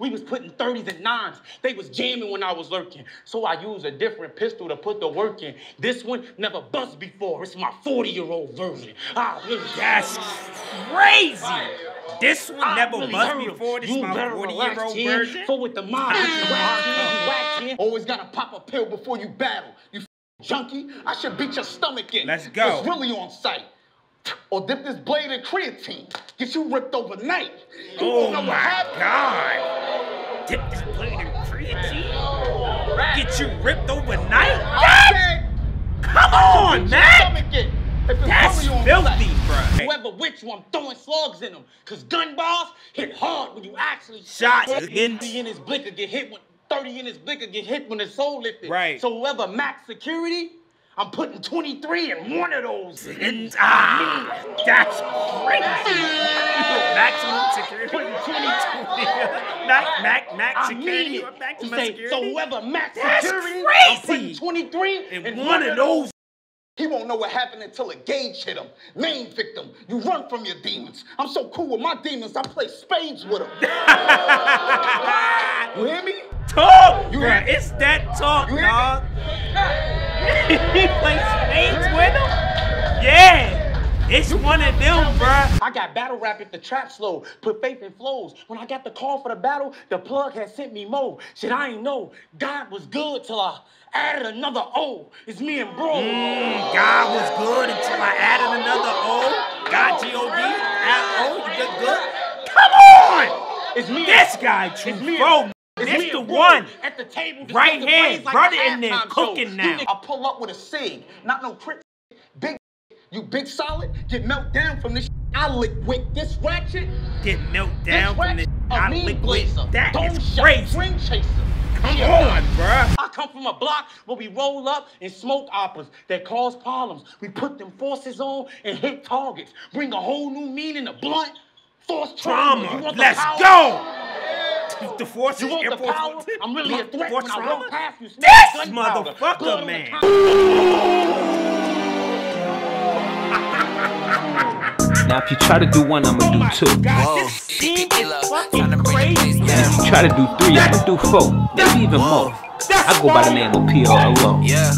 We was putting 30s and 9s. They was jamming when I was lurking. So I used a different pistol to put the work in. This one never bust before. It's my 40-year-old version. That's crazy. This one never bust before. This is my 40-year-old version. So with the mind, you always gotta pop a pill before you battle. You junkie, I should beat your stomach in. Let's go. It's really on sight. Or dip this blade in creatine. Get you ripped overnight. You don't know what happened. God. Dip this blade in creatine? Get you ripped overnight? Come on, man! That's filthy, bro. Whoever with you, I'm throwing slugs in them. Cause gun balls hit hard when you actually shot. Thirty in his blicker get hit when his soul lifted. Right. So whoever max security, I'm putting 23 in one of those. That's crazy. Maximum security. 22. Max security. So whoever max security, I'm putting 23 in one of those. He won't know what happened until a gauge hit him. Main victim, you run from your demons. I'm so cool with my demons, I play spades with them. You hear me? Talk, bruh, it's that talk, dog. You play spades with him? Yeah, it's one of them, bruh. I got battle rap at the trap slow, put faith in flows. When I got the call for the battle, the plug had sent me more. Shit, I ain't know, God was good till I added another O. It's me and bro. God was good until I added another O. God, G-O-D, add O, you did good. Come on! It's me. This guy, Tru Foe. This the one at the table, right here, brother in there cooking now. I pull up with a sig, not no crit. Big, you big solid, get melted down from this. I lick with this ratchet. Get melted down from this. I lick with that. It's crazy. Ring chaser. Come on, bruh. I come from a block where we roll up and smoke operas that cause problems. We put them forces on and hit targets. Bring a whole new meaning to blunt force trauma. Let's go. The forces, you want the power? I'm really a threat when I walk past you. This motherfucker, man. Now if you try to do one, I'ma do two. God, this team is fucking crazy. And if you try to do three, I'ma do four. Maybe even more. I go by the name of P.O.L.O. Yeah.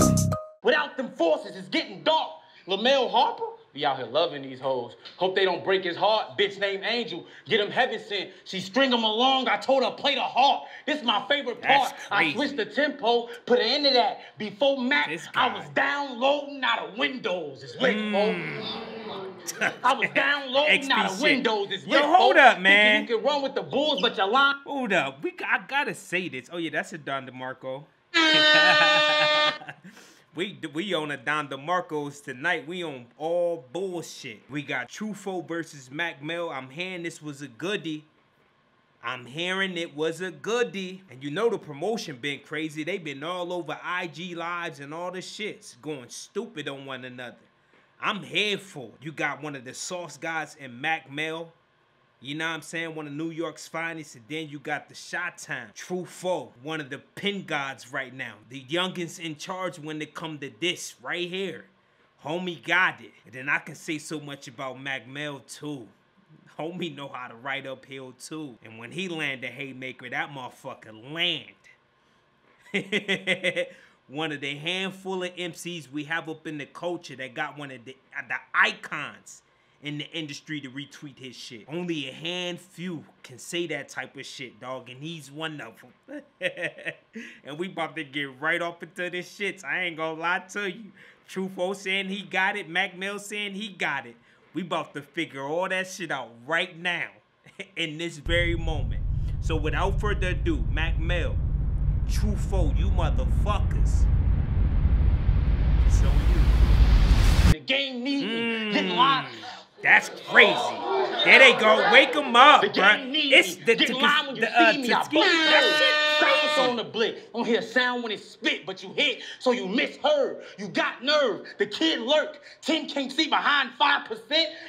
Without them forces, it's getting dark. LaMelo Harper? Be out here loving these hoes. Hope they don't break his heart. Bitch named Angel. Get him heaven sent. She string him along. I told her play the harp. This is my favorite part. I switched the tempo. Put an end to that. Before Mac, I was downloading out of Windows. It's lit, folks. I was downloading out of Windows. It's lit, hold up, man. You can run with the Bulls, but your line. Hold up. I gotta say this. Oh, yeah, that's a Don DeMarco. We on a Don DeMarco's tonight. We on all bullshit. We got Tru Foe versus Mack Mel. I'm hearing this was a goodie. And you know the promotion been crazy. They been all over IG Lives and all the shits. Going stupid on one another. I'm here for it. You got one of the sauce guys in Mack Mel. You know what I'm saying? One of New York's finest. And then you got the Chi-Town, Tru Foe, one of the pin gods right now. The youngins in charge when they come to this right here. Homie got it. And then I can say so much about Mack Mel too. Homie know how to ride uphill too. And when he landed Haymaker, that motherfucker land. One of the handful of MCs we have up in the culture that got one of the icons in the industry to retweet his shit. Only a hand few can say that type of shit, dog, and he's one of them. And we about to get right off into this shit. I ain't gonna lie to you. Tru Foe saying he got it. Mack Mel saying he got it. We about to figure all that shit out right now, in this very moment. So without further ado, Mack Mel, Tru Foe, you motherfuckers. It's on you. The game needed. Get live. That's crazy. There they go. Wake him up, bruh. It's the sounds on the blick. Don't hear a sound when it's spit, but you hit, so you misheard. You got nerve. The kid lurk. 10 can't see behind 5%.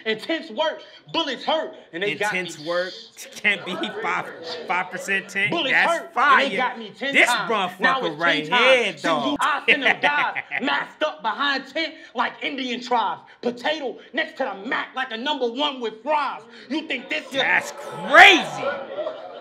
Intense work. Bullets hurt, and they got me. Intense work can't be 5% 10. Bullets hurt. Fire. They got me 10 this motherfucker right here, dog. I send them guys masked up behind tent like Indian tribes. Potato next to the Mac like a number 1 with fries. You think this is? That's crazy.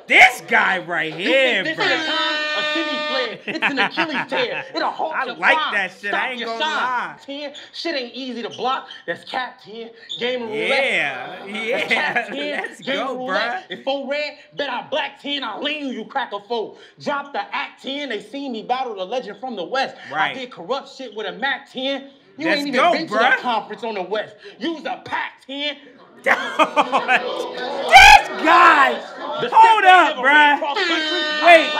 This guy right here, bro. This ain't a city flare. It's an Achilles tear. It'll halt your climb. I like that shit. Stop I ain't gonna lie. Tear. Shit ain't easy to block. That's cat tear. Game of roulette. Yeah. Cat tear. Let's go, bro. If O red, bet I black 10. I lean you, you crack a foe. Drop the act 10. They seen me battle the legend from the West. Right. I did corrupt shit with a Mac 10. You ain't even been to that conference on the West. Use a Pac 10. This guy, hold up, bruh. Wait,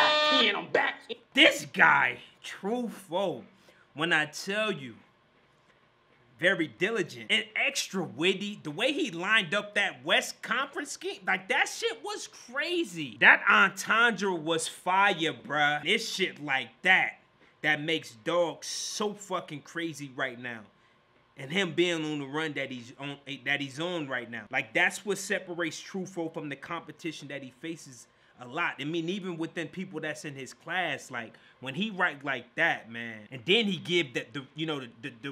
I'm back. This guy, Tru Foe, when I tell you, very diligent and extra witty. The way he lined up that West Conference scheme, like that shit was crazy. That entendre was fire, bruh. This shit like that makes Dog so fucking crazy right now. And him being on the run that he's on right now. Like, that's what separates Tru Foe from the competition that he faces a lot. I mean, even within people that's in his class, like, when he write like that, man, and then he give that, the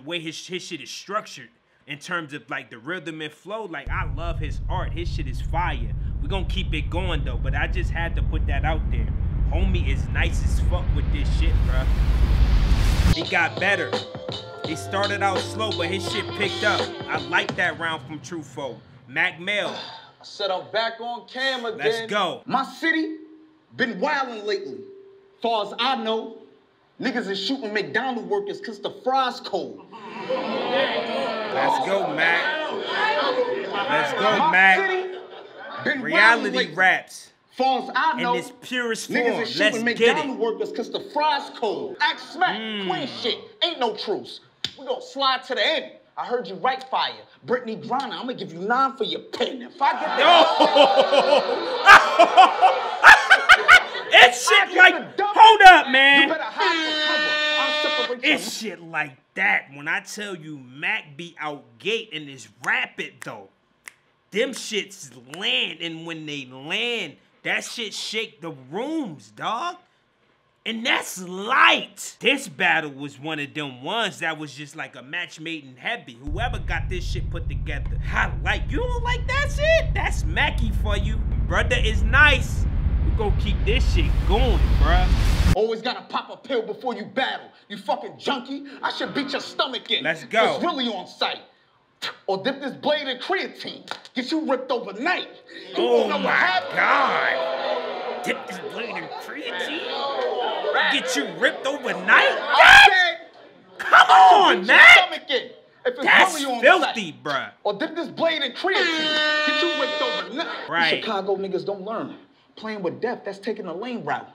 way his shit is structured in terms of, like, the rhythm and flow, like, I love his art. His shit is fire. We're gonna keep it going, though, but I just had to put that out there. Homie is nice as fuck with this shit, bruh. He got better. He started out slow, but his shit picked up. I like that round from Tru Foe. Mack Mel. I said I'm back on camera again. Let's go. My city been wildin' lately. Far as I know, niggas is shooting McDonald's workers because the fries cold. Let's go, Mack. Let's go, Mack. Reality raps. Far as I know, in its purest form. Niggas is shooting McDonald's workers because the fries cold. Act smack, queen shit, ain't no truce. We gonna slide to the end. I heard you right fire. Brittany Griner, I'm gonna give you 9 for your pen. If I get that... It's shit like... Hold up, man. You better hide for cover. It's shit like that. When I tell you Mack be out gate and is rapid, though. Them shits land, and when they land... That shit shake the rooms, dog. And that's light. This battle was one of them ones that was just like a match made in heavy. Whoever got this shit put together. I like, you don't like that shit? That's Mackie for you. Brother is nice. We gonna keep this shit going, bruh. Always gotta pop a pill before you battle. You fucking junkie. I should beat your stomach in. Let's go. It's really on sight. Or dip this blade in creatine. Get you ripped overnight. You oh my God. Dip this blade in creatine? Get you ripped overnight? Come on, man. That's filthy, bruh. Or dip this blade in creatine. Get you ripped overnight. Right. You Chicago niggas don't learn. Playing with death, that's taking the lane route.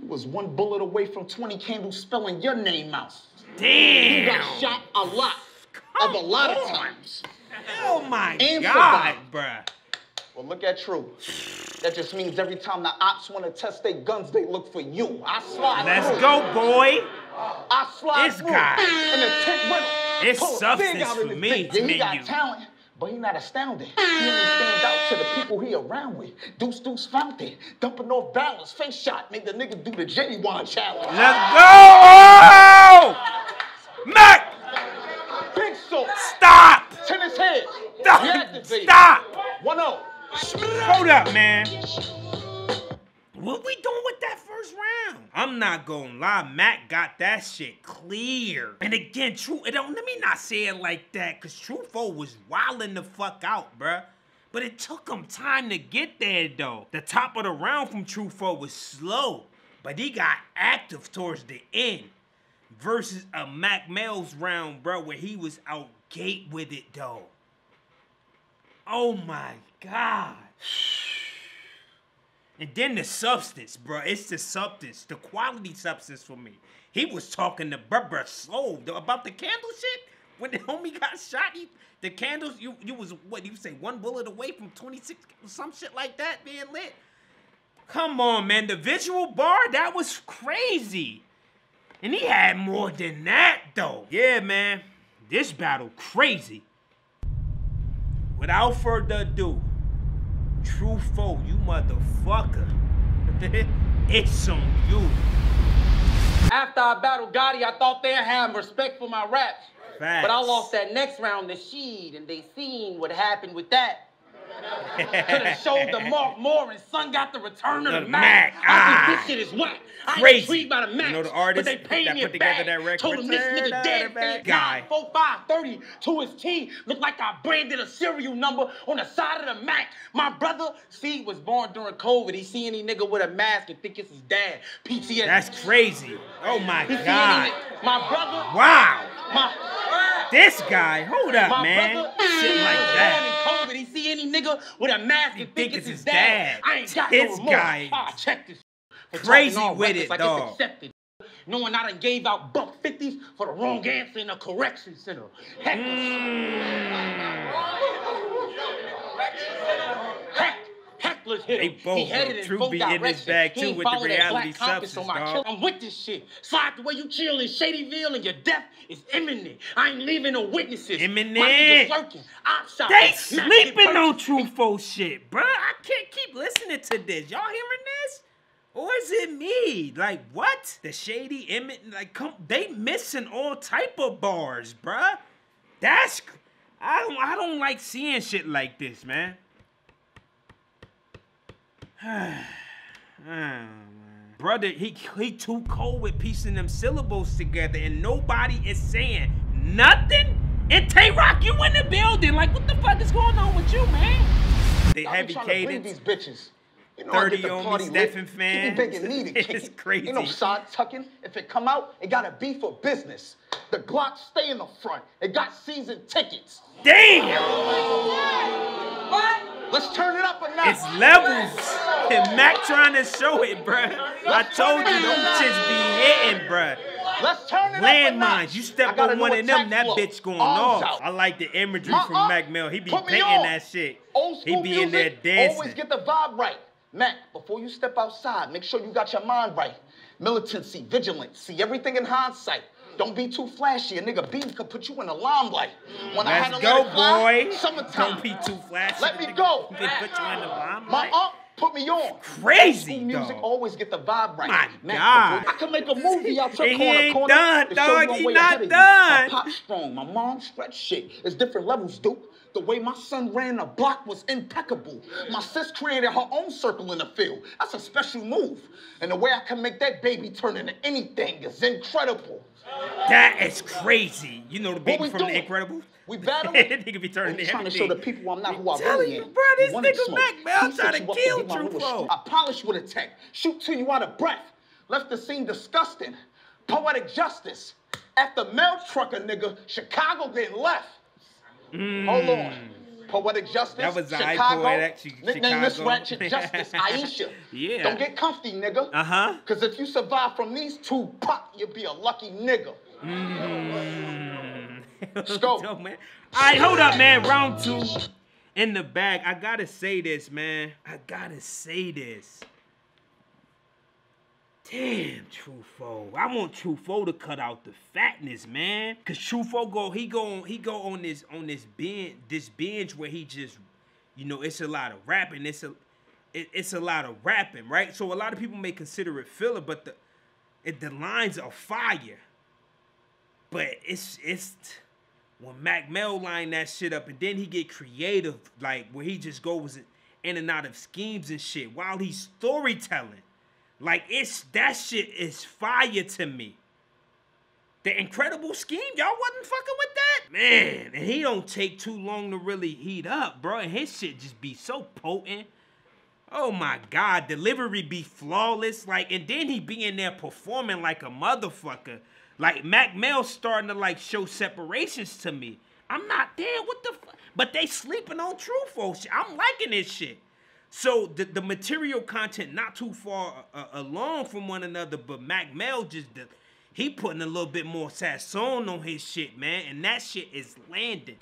You was 1 bullet away from 20 candles spelling your name out. Damn. You got shot a lot. Of a lot of times. Oh my God, bruh. Well, look at Tru. That just means every time the ops want to test their guns, they look for you. I slide through. Let's go, boy. I slide this through. Guy. And the tip went. It's substance for me. Yeah, he got talent, but he not astounding. He only stands out to the people he around with. Deuce, deuce, fountain. Dumping off balance, face shot. Made the nigga do the genuine challenge. Let's go! Mack! Stop! Tennis head. Stop! Stop! 1-0. Hold up, man. What we doing with that first round? I'm not gonna lie, Mack got that shit clear. And again, let me not say it like that, cause Tru Foe was wilding the fuck out, bruh. But it took him time to get there, though. The top of the round from Tru Foe was slow, but he got active towards the end. Versus a Mack Mel's round, bro, where he was out gate with it, though. Oh my God. And then the substance, bro. It's the substance, the quality substance for me. He was talking to bruh slow about the candle shit. When the homie got shot, the candles, you was what you say, 1 bullet away from 26, some shit like that being lit. Come on, man. The visual bar, that was crazy. And he had more than that, though. Yeah, man. This battle crazy. Without further ado, Tru Foe, you motherfucker. It's on you. After I battled Gotti, I thought they had respect for my raps. Facts. But I lost that next round to Sheed, and they seen what happened with that. Could have showed the Mark Moore and Son got the return of the Mack. I think this shit is whack. I ain't intrigued by the Mack. You know the artist but they paid that me put together that record? Told him this nigga dead. 94530 to his T. Looked like I branded a serial number on the side of the Mack. My brother, C, was born during COVID. He see any nigga with a mask and think it's his dad. PTSD. That's crazy. Oh my God. My brother. Wow. This guy, hold up, man. Shit like that. He see any nigga with a mask and think it's his dad. I ain't got no remorse. I check this. Crazy with it, dog. Knowing I done gave out $150 for the wrong answer in a correction center. Heck. They both Tru be in this bag too with the reality substance, dog. I'm with this shit. Slide the way you chill in Shadyville and your death is imminent. I ain't leaving no witnesses. Imminent. They sleeping on Tru Foe shit, bro. I can't keep listening to this. Y'all hearing this? Or is it me? Like what? The shady imminent. Like come, they missing all type of bars, bro. That's I don't like seeing shit like this, man. Brother, he too cold with piecing them syllables together, and nobody is saying nothing. And Tay-Rock, you in the building? Like, what the fuck is going on with you, man? They heavy cadence. These bitches. You know, 30 on me, Stephen fan. It's crazy. You know, side tucking. If it come out, it gotta be for business. The Glock stay in the front. It got season tickets. Damn. Oh, what? Let's turn it up a notch. It's levels. And Mack trying to show it, bruh. I told you, them shits be hitting, bruh. Let's turn it landmines. You step on one of them, that bitch going off. I like the imagery from Mack Mel. He be painting that shit. He be in there dancing. Always get the vibe right. Mack, before you step outside, make sure you got your mind right. Militancy, vigilance, see everything in hindsight. Don't be too flashy. A nigga beam could put you in the limelight. When I had to go, boy. Summertime. Don't be too flashy. Let me go. Put you in the limelight. My aunt put me on. Crazy, dog. Music always get the vibe right. My God. I can make a movie out your corner. He ain't done, dog. He not done. My pop's strong. My mom stretch shit. It's different levels, dude. The way my son ran the block was impeccable. My sis created her own circle in the field. That's a special move. And the way I can make that baby turn into anything is incredible. That is crazy. You know the baby from The Incredibles? We battle. Nigga be turning into trying to show the people I'm not who I really am. Telling you, bro, this nigga Mack Mel trying to kill Tru Foe. I polish with a tech. Shoot till you out of breath. Left the scene disgusting. Poetic justice. At the mail trucker, nigga, Chicago getting left. Hold on. Poetic justice. That was the Chicago. Nickname this ratchet justice, Aisha. Yeah. Don't get comfy, nigga. Uh-huh. Because if you survive from these two, pop, you'll be a lucky nigga. Let's go. All right, hold up, man. Round two in the bag. I got to say this, man. I got to say this. Damn, Tru Foe. I want Tru Foe to cut out the fatness, man. Cause Tru Foe go on this binge where he just, you know, it's a lot of rapping. It's a lot of rapping, right? So a lot of people may consider it filler, but the lines are fire. But it's when Mack Mel line that shit up, and then he get creative, like where he just goes in and out of schemes and shit while he's storytelling. Like, that shit is fire to me. The incredible scheme, y'all wasn't fucking with that? Man, and he don't take too long to really heat up, bro. And his shit just be so potent. Oh, my God. Delivery be flawless. Like, and then he be in there performing like a motherfucker. Like, Mack Mel starting to, like, show separations to me. I'm not there. What the fuck? But they sleeping on Tru Foe shit. I'm liking this shit. So the material content not too far along from one another, but Mack Mel just he putting a little bit more sazon on his shit, man, and that shit is landing.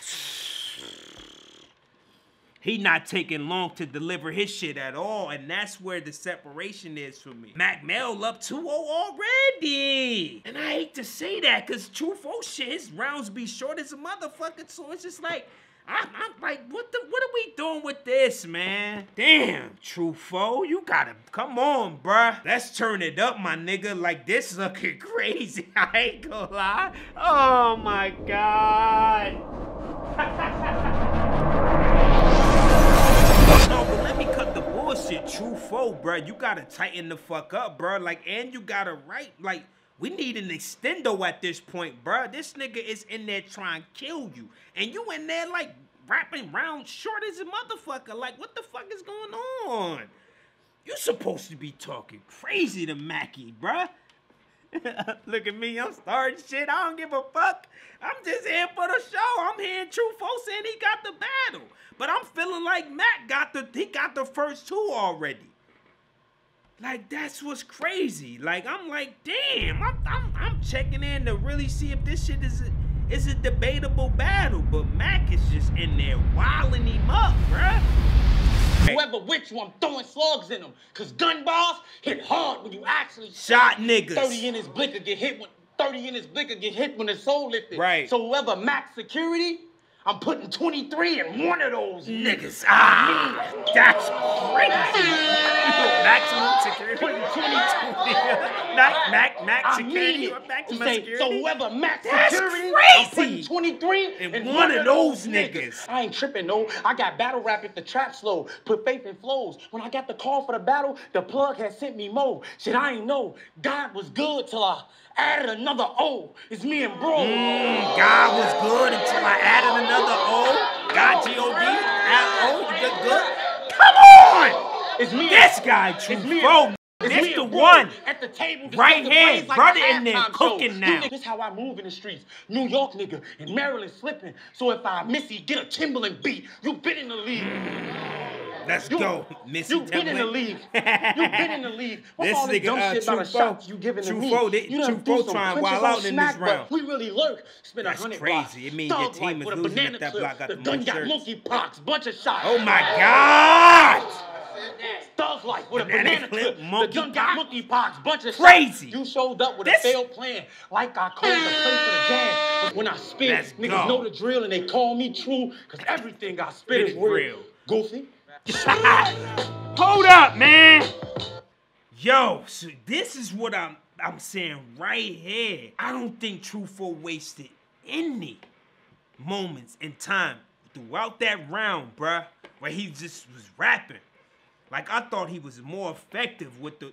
He not taking long to deliver his shit at all, and that's where the separation is for me. Mack Mel up 2-0 already, and I hate to say that because Tru Foe shit, his rounds be short as a motherfucker, so it's just like. I'm like, what are we doing with this, man? Damn, Tru Foe, you gotta, come on, bruh. Let's turn it up, my nigga. Like, this looking crazy. I ain't gonna lie. Oh, my God. Tru Foe, bro, you gotta tighten the fuck up, bro. Like, and you gotta write. Like, we need an extendo at this point, bro. This nigga is in there trying to kill you, and you in there like rapping round short as a motherfucker. Like, what the fuck is going on? You supposed to be talking crazy to Mackie, bro. Look at me, I'm starting shit. I don't give a fuck. I'm just here for the show. I'm hearing Tru Foe saying he got the battle, but I'm feeling like Mack got the first two already. Like, that's what's crazy. Like, I'm like, damn. I'm checking in to really see if this shit is a debatable battle, but Mack is just in there wilding him up, bruh. Whoever with you, I'm throwing slugs in them. Cause gun balls hit hard when you actually shot niggas. 30 in his blicker get hit when 30 in his blicker get hit when his soul lifted. Right. So whoever Mack security, I'm putting 23 in one of those niggas. Ah, that's crazy. Maximum security. Putting 22. Mack security. Maximum security. So whoever Mack security, I'm putting 23 in one of those niggas. I ain't tripping, no. I got battle rap if the trap slow. Put faith in flows. When I got the call for the battle, the plug had sent me more. Shit, I ain't know. God was good till I added another O. It's me and bro. God was good until I added another O. God, G-O-D, O, you good, good. Come on! It's me. This guy, Tru Foe. This the one. At the table, right hand, brother in there cooking now. This how I move in the streets. New York nigga and Maryland slipping. So if I miss you, get a Timberland beat. You been in the league. Let's go, Missy. You been in the league. You been in the league. This nigga, Tru Foe. Tru Foe trying wild out in this round. We really lurk. Spend 100 blocks. That's crazy. It means your team is losing if that block got the most shirts. The gun got monkeypox. Bunch of shots. Oh my God. Stuff like with banana clip, the gun got monkeypox, bunch of crazy. You showed up with a failed plan, like I called the play for the jazz. But when I spit, niggas know the drill and they call me True, cause everything I spit is real. Goofy. Hold up, man. Yo, so this is what I'm saying right here. I don't think Tru Foe wasted any moments in time throughout that round, bruh, where he just was rapping. Like, I thought he was more effective with the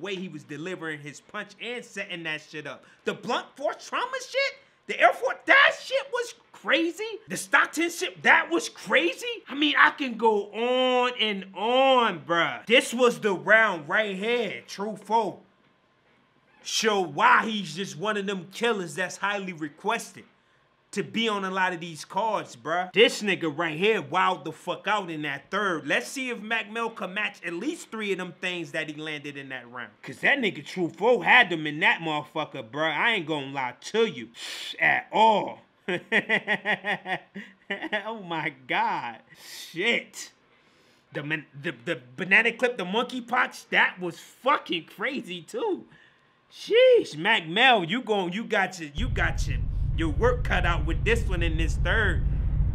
way he was delivering his punch and setting that shit up. The blunt force trauma shit, the Air Force, that shit was crazy. The Stockton shit, that was crazy. I mean, I can go on and on, bruh. This was the round right here, Tru Foe. Show why he's just one of them killers that's highly requested to be on a lot of these cards, bruh. This nigga right here wowed the fuck out in that third. Let's see if Mack Mel can match at least three of them things that he landed in that round. Cause that nigga Tru Foe had them in that motherfucker, bruh. I ain't gonna lie to you at all. Oh my God. Shit. The banana clip, the monkey pox, that was fucking crazy too. Sheesh, Mack Mel, you got your work cut out with this one in this third.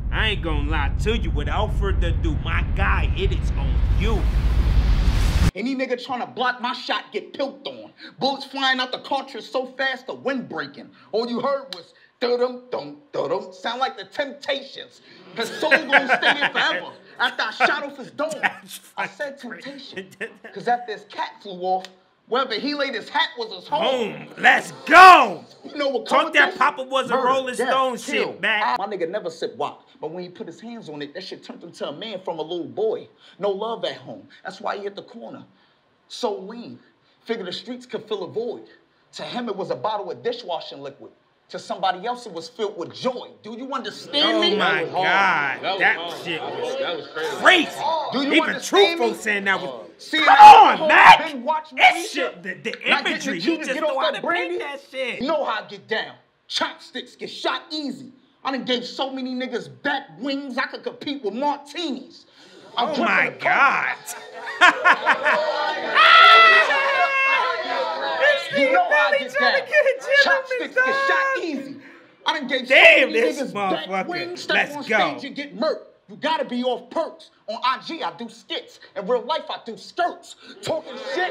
I ain't gonna lie to you. Without further ado, my guy, it is on you. Any nigga trying to block my shot get pilled on. Bullets flying out the cartridge so fast the wind breaking. All you heard was dum dum dum. Sound like the Temptations. His soul gonna stay in forever. After I shot off his dome, I said Temptation. Cause after his cat flew off, wherever he laid his hat was his home. Let's go! You know what? Talk that Papa was a Rolling Stone shit, man. My nigga never said wop, but when he put his hands on it, that shit turned into a man from a little boy. No love at home. That's why he hit the corner. So lean. Figure the streets could fill a void. To him, it was a bottle of dishwashing liquid. To somebody else, it was filled with joy. Do you understand me? Oh my God, that shit was crazy. Do you even Tru Foe saying that was? Come on, Mack! This shit, the imagery, he just know how to paint that shit. You know how I get down. Chopsticks get shot easy. I done gave so many niggas back wings, I could compete with martinis. Oh my God. You know how I get down. Chopsticks get shot easy. I done gave so many niggas back wings. Step on stage and get murked. You gotta be off perks. On IG, I do skits. In real life, I do skirts. Talking shit.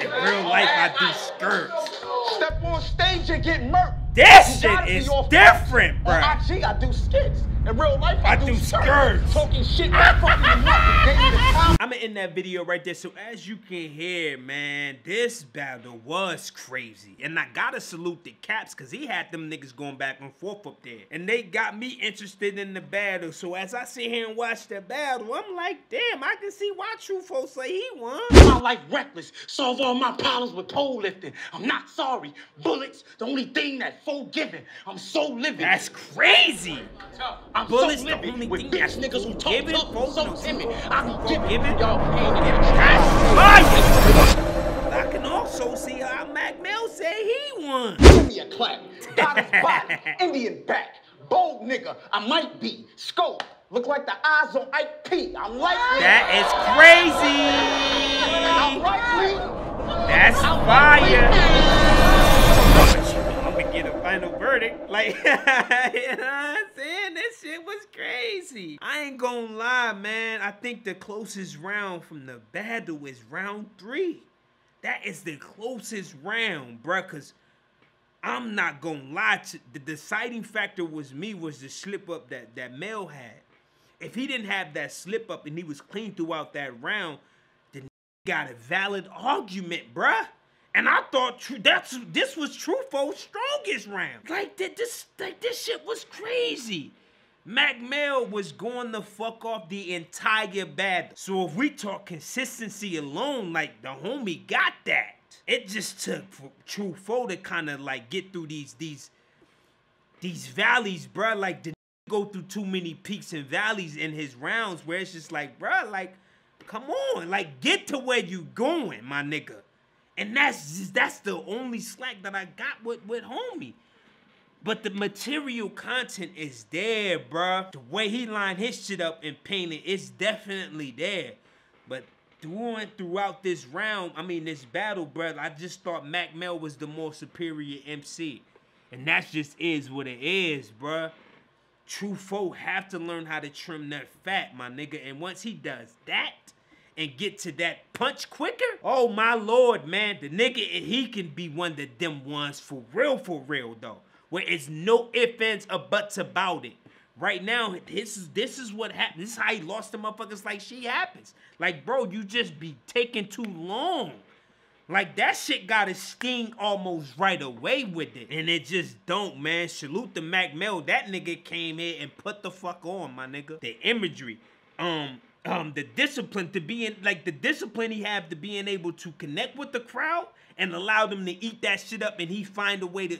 In real life, I do skirts. Step on stage and get murked. This shit is different, bro. On IG, I do skits. In real life, I do skirts. Talking shit, fucking nothing. I'm gonna end that video right there. So as you can hear, man, this battle was crazy. And I gotta salute the Caps, because he had them niggas going back and forth up there. And they got me interested in the battle. So as I sit here and watch the battle, I'm like, damn, I can see why Tru Foe say he won. I like reckless. Solve all my problems with pole lifting. I'm not sorry. Bullets, the only thing that's forgiving. I'm so living. That's crazy. I'm Bullets, so living the only with thing bitch niggas who talk tough. So timid. I'm giving y'all pain. That's fire. I can also see how Mack Mel said he won. Give me a clap. Got his body. Indian back. Bold nigga. I might be. Scope. Look like the eyes on Ike P. I'm like that is crazy. I'm likely. That's fire. I'm gonna get a final verdict. Like, you know what I'm saying? This shit was crazy. I ain't gonna lie, man. I think the closest round from the battle is round 3. That is the closest round, bruh, because I'm not going to lie. The deciding factor was the slip-up that Mel had. If he didn't have that slip-up and he was clean throughout that round, then he got a valid argument, bruh. And I thought this was Tru Foe's strongest round. Like, this shit was crazy. Mack Mel was going the fuck off the entire battle. So if we talk consistency alone, like, the homie got that. It just took Tru Foe to kind of like get through these valleys, bro. Like, did go through too many peaks and valleys in his rounds where it's just like, bro, like, come on, like, get to where you going, my nigga. And that's the only slack that I got with homie. But the material content is there, bruh. The way he lined his shit up and painted, it's definitely there. But throughout this round, I mean this battle, bruh, I just thought Mack Mel was the more superior MC. And that just is what it is, bruh. Tru Foe have to learn how to trim that fat, my nigga. And once he does that and get to that punch quicker, oh my lord, man. The nigga, he can be one of them ones for real, though. Where it's no ifs, ands, or buts about it. Right now, this is what happened. This is how he lost the motherfuckers like she happens. Like, bro, you just be taking too long. Like, that shit got a sting almost right away with it. And it just don't, man. Salute to Mack Mel. That nigga came here and put the fuck on, my nigga. The imagery. The discipline to be in, like, the discipline he had to being able to connect with the crowd and allow them to eat that shit up, and he find a way to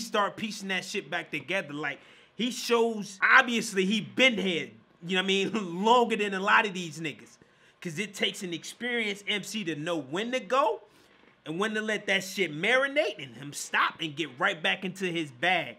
start piecing that shit back together. Like, he shows, obviously, he been here, you know what I mean, longer than a lot of these niggas. Because it takes an experienced MC to know when to go and when to let that shit marinate and him stop and get right back into his bag.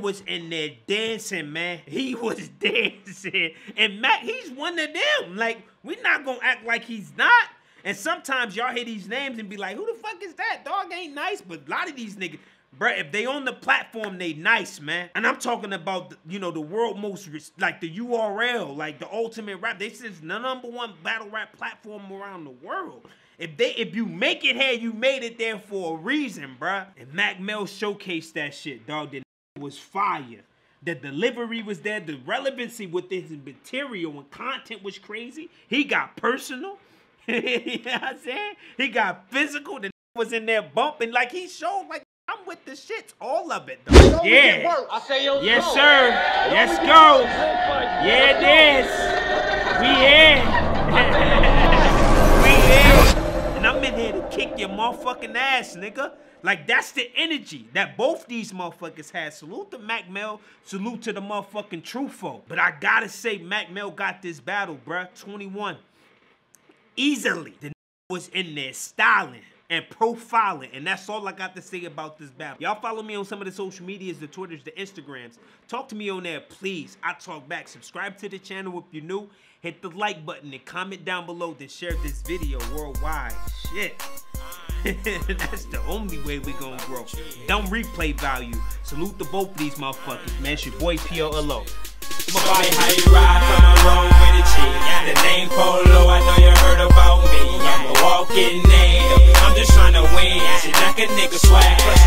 Was in there dancing, man. He was dancing. And Matt, he's one of them. Like, we're not gonna act like he's not. And sometimes y'all hear these names and be like, who the fuck is that? Dog ain't nice. But a lot of these niggas, bruh, if they on the platform, they nice, man. And I'm talking about, you know, the world most rich, like the URL, like the ultimate rap. This is the #1 battle rap platform around the world. If you make it here, you made it there for a reason, bruh. And Mack Mel showcased that shit, dog. Was fire. The delivery was there. The relevancy with his material and content was crazy. He got personal. You know what I'm saying? He got physical. The was in there bumping. Like, he showed, like, I'm with the shits. All of it, though. Yeah. I say, yo, yes, go. Sir. Let's go. Yeah, it is. We here. We here. And I'm in here to kick your motherfucking ass, nigga. Like, that's the energy that both these motherfuckers had. Salute to Mack Mel. Salute to the motherfucking Tru Foe. But I gotta say, Mack Mel got this battle, bruh. 21. Easily. The was in there styling and profiling. And that's all I got to say about this battle. Y'all follow me on some of the social medias, the Twitters, the Instagrams. Talk to me on there, please. I talk back. Subscribe to the channel if you're new. Hit the like button and comment down below. Then share this video worldwide. Shit. That's the only way we gonna grow. Don't replay value. Salute to both of these motherfuckers, man. It's your boy P.O.L.O. Somebody how you ride from a road with a G. The name Polo, I know you heard about me. I'm a walking native. I'm just trying to win. Shit like a nigga swag.